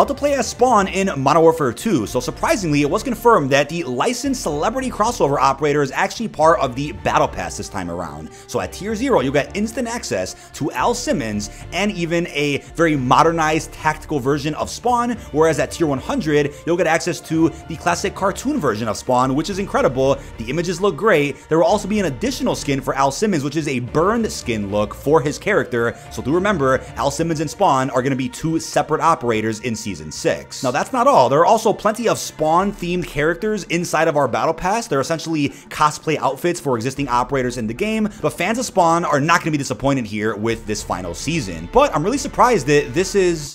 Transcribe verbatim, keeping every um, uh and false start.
how to play as Spawn in Modern Warfare two. So surprisingly, it was confirmed that the licensed celebrity crossover operator is actually part of the battle pass this time around. So at tier zero, you get instant access to Al Simmons and even a very modernized tactical version of Spawn, whereas at tier one hundred, you'll get access to the classic cartoon version of Spawn, which is incredible. The images look great. There will also be an additional skin for Al Simmons, which is a burned skin look for his character. So do remember, Al Simmons and Spawn are going to be two separate operators in season six. Now that's not all. There are also plenty of Spawn themed characters inside of our battle pass. They're essentially cosplay outfits for existing operators in the game, but fans of Spawn are not going to be disappointed here with this final season. But I'm really surprised that this is